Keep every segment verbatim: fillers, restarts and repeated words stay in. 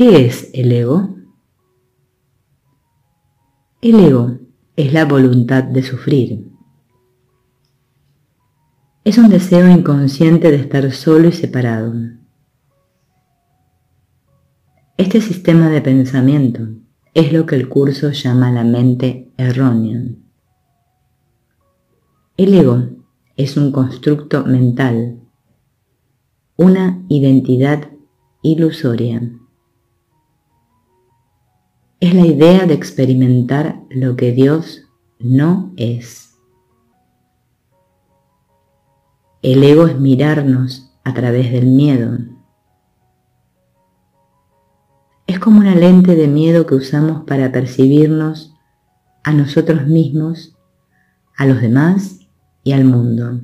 ¿Qué es el ego? El ego es la voluntad de sufrir. Es un deseo inconsciente de estar solo y separado. Este sistema de pensamiento es lo que el curso llama la mente errónea. El ego es un constructo mental, una identidad ilusoria. Es la idea de experimentar lo que Dios no es. El ego es mirarnos a través del miedo. Es como una lente de miedo que usamos para percibirnos a nosotros mismos, a los demás y al mundo.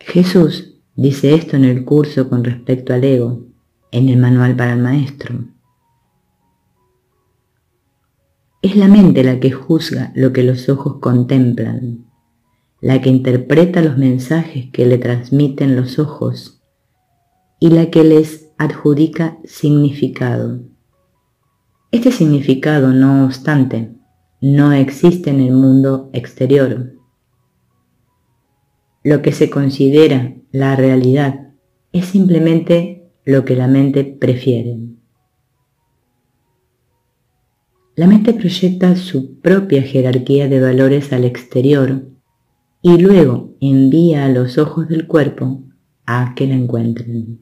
Jesús dice esto en el curso con respecto al ego, en el manual para el maestro. Es la mente la que juzga lo que los ojos contemplan, la que interpreta los mensajes que le transmiten los ojos y la que les adjudica significado. Este significado, no obstante, no existe en el mundo exterior. Lo que se considera la realidad es simplemente lo que la mente prefiere. La mente proyecta su propia jerarquía de valores al exterior y luego envía a los ojos del cuerpo a que la encuentren.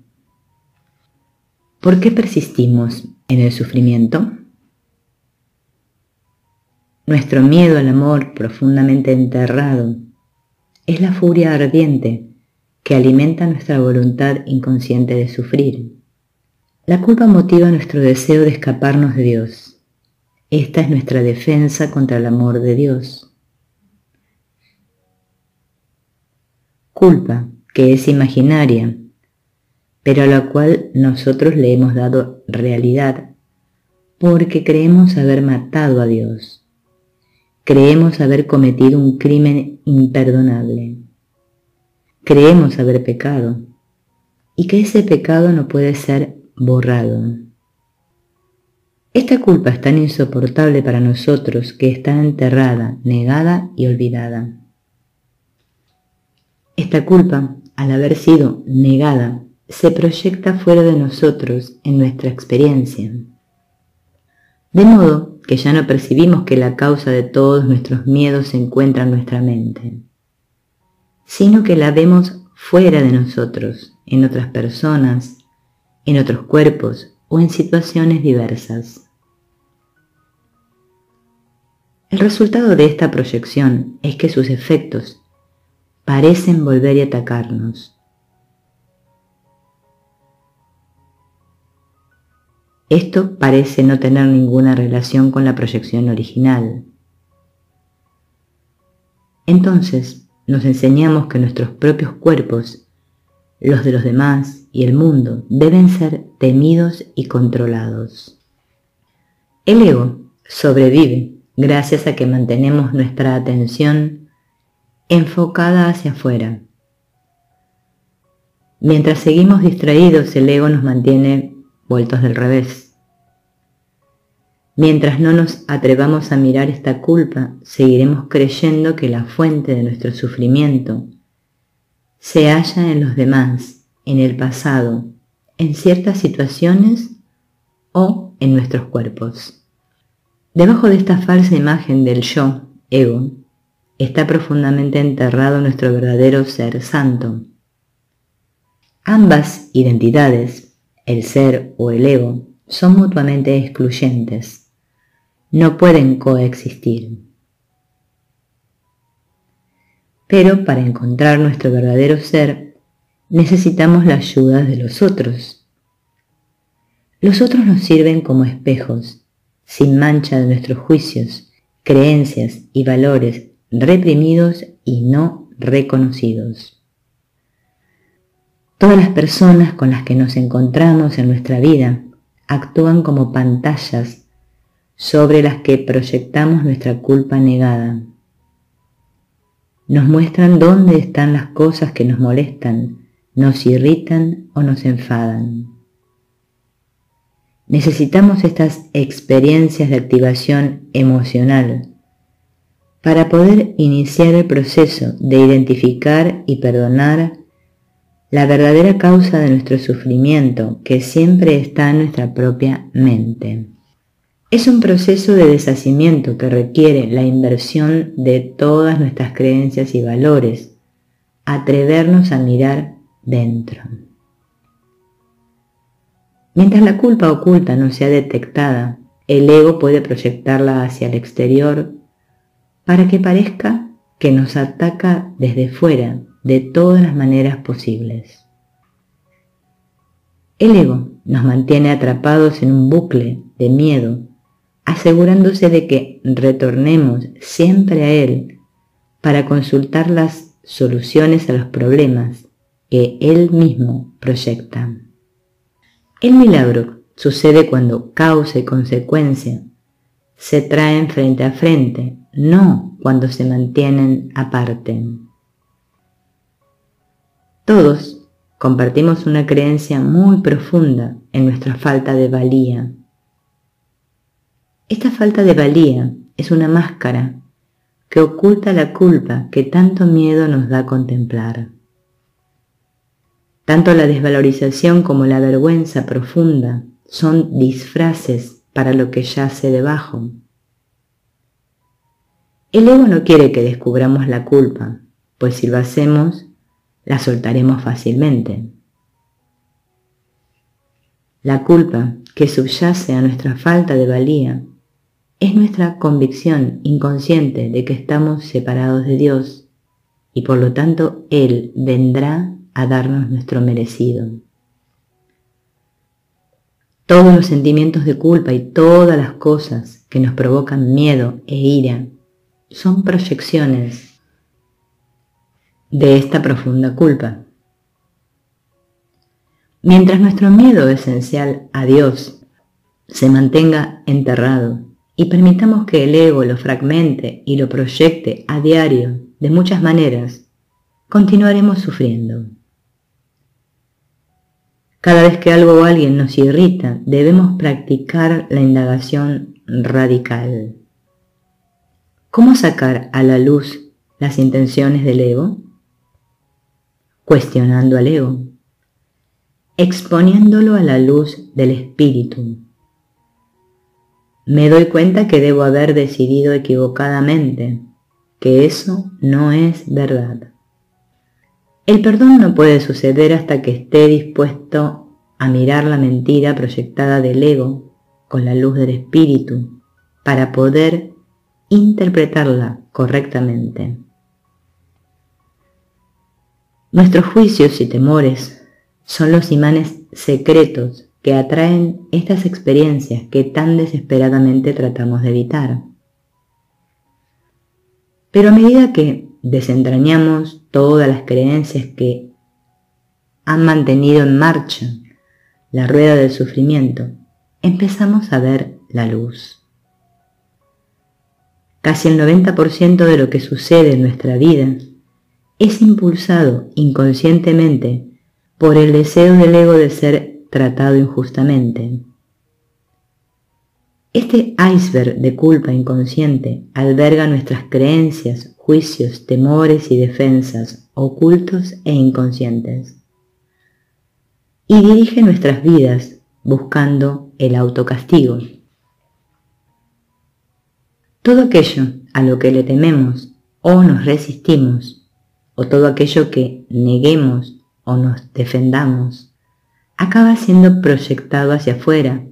¿Por qué persistimos en el sufrimiento? Nuestro miedo al amor profundamente enterrado es la furia ardiente que alimenta nuestra voluntad inconsciente de sufrir. La culpa motiva nuestro deseo de escaparnos de Dios. Esta es nuestra defensa contra el amor de Dios. Culpa que es imaginaria, pero a la cual nosotros le hemos dado realidad porque creemos haber matado a Dios. Creemos haber cometido un crimen imperdonable. Creemos haber pecado y que ese pecado no puede ser borrado. Esta culpa es tan insoportable para nosotros que está enterrada, negada y olvidada. Esta culpa, al haber sido negada, se proyecta fuera de nosotros en nuestra experiencia. De modo que ya no percibimos que la causa de todos nuestros miedos se encuentra en nuestra mente, sino que la vemos fuera de nosotros, en otras personas, en otros cuerpos o en situaciones diversas. El resultado de esta proyección es que sus efectos parecen volver y atacarnos. Esto parece no tener ninguna relación con la proyección original. Entonces, nos enseñamos que nuestros propios cuerpos, los de los demás y el mundo deben ser temidos y controlados. El ego sobrevive gracias a que mantenemos nuestra atención enfocada hacia afuera. Mientras seguimos distraídos, el ego nos mantiene vueltos del revés. Mientras no nos atrevamos a mirar esta culpa, seguiremos creyendo que la fuente de nuestro sufrimiento se halla en los demás, en el pasado, en ciertas situaciones o en nuestros cuerpos. Debajo de esta falsa imagen del yo, ego, está profundamente enterrado nuestro verdadero ser santo. Ambas identidades, el ser o el ego, son mutuamente excluyentes. No pueden coexistir. Pero para encontrar nuestro verdadero ser, necesitamos la ayuda de los otros. Los otros nos sirven como espejos, sin mancha de nuestros juicios, creencias y valores reprimidos y no reconocidos. Todas las personas con las que nos encontramos en nuestra vida actúan como pantallas sobre las que proyectamos nuestra culpa negada. Nos muestran dónde están las cosas que nos molestan, nos irritan o nos enfadan. Necesitamos estas experiencias de activación emocional para poder iniciar el proceso de identificar y perdonar la verdadera causa de nuestro sufrimiento, que siempre está en nuestra propia mente. Es un proceso de deshacimiento que requiere la inversión de todas nuestras creencias y valores, atrevernos a mirar dentro. Mientras la culpa oculta no sea detectada, el ego puede proyectarla hacia el exterior para que parezca que nos ataca desde fuera, de todas las maneras posibles. El ego nos mantiene atrapados en un bucle de miedo, asegurándose de que retornemos siempre a él para consultar las soluciones a los problemas que él mismo proyecta. El milagro sucede cuando causa y consecuencia se traen frente a frente, no cuando se mantienen aparte. Todos compartimos una creencia muy profunda en nuestra falta de valía. Esta falta de valía es una máscara que oculta la culpa que tanto miedo nos da contemplar. Tanto la desvalorización como la vergüenza profunda son disfraces para lo que yace debajo. El ego no quiere que descubramos la culpa, pues si lo hacemos, la soltaremos fácilmente. La culpa que subyace a nuestra falta de valía es nuestra convicción inconsciente de que estamos separados de Dios y por lo tanto Él vendrá a darnos nuestro merecido. Todos los sentimientos de culpa y todas las cosas que nos provocan miedo e ira son proyecciones de esta profunda culpa. Mientras nuestro miedo esencial a Dios se mantenga enterrado y permitamos que el ego lo fragmente y lo proyecte a diario de muchas maneras, continuaremos sufriendo. Cada vez que algo o alguien nos irrita, debemos practicar la indagación radical. ¿Cómo sacar a la luz las intenciones del ego? Cuestionando al ego, exponiéndolo a la luz del espíritu. Me doy cuenta que debo haber decidido equivocadamente, que eso no es verdad. El perdón no puede suceder hasta que esté dispuesto a mirar la mentira proyectada del ego con la luz del espíritu para poder interpretarla correctamente. Nuestros juicios y temores son los imanes secretos que atraen estas experiencias que tan desesperadamente tratamos de evitar. Pero a medida que desentrañamos todas las creencias que han mantenido en marcha la rueda del sufrimiento, empezamos a ver la luz. Casi el noventa por ciento de lo que sucede en nuestra vida es impulsado inconscientemente por el deseo del ego de ser tratado injustamente. Este iceberg de culpa inconsciente alberga nuestras creencias, juicios, temores y defensas ocultos e inconscientes, y dirige nuestras vidas buscando el autocastigo. Todo aquello a lo que le tememos o nos resistimos, o todo aquello que neguemos o nos defendamos, acaba siendo proyectado hacia afuera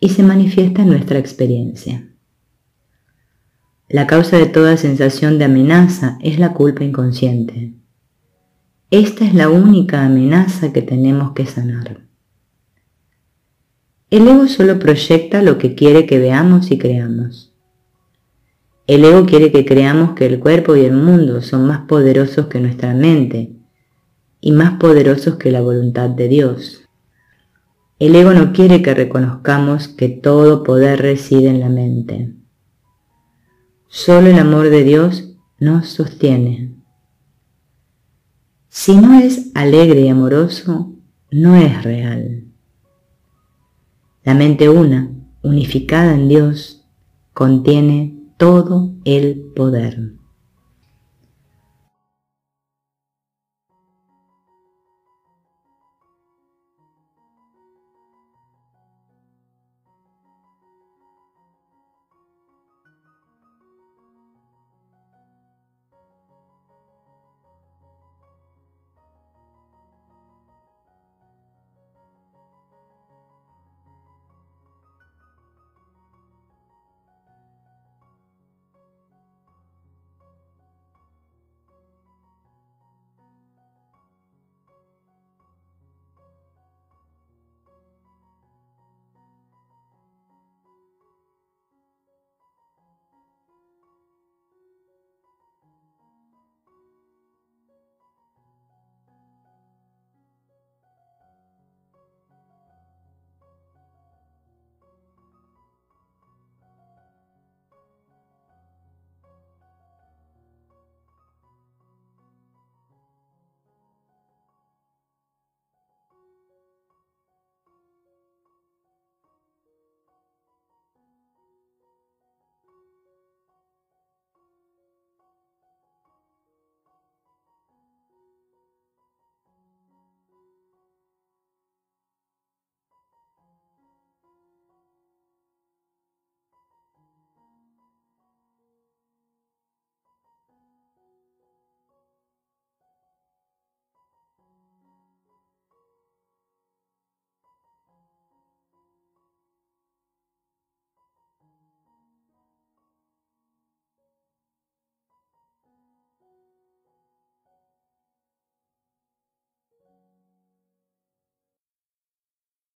y se manifiesta en nuestra experiencia. La causa de toda sensación de amenaza es la culpa inconsciente. Esta es la única amenaza que tenemos que sanar. El ego solo proyecta lo que quiere que veamos y creamos. El ego quiere que creamos que el cuerpo y el mundo son más poderosos que nuestra mente y más poderosos que la voluntad de Dios. El ego no quiere que reconozcamos que todo poder reside en la mente. Solo el amor de Dios nos sostiene. Si no es alegre y amoroso, no es real. La mente una, unificada en Dios, contiene todo el poder.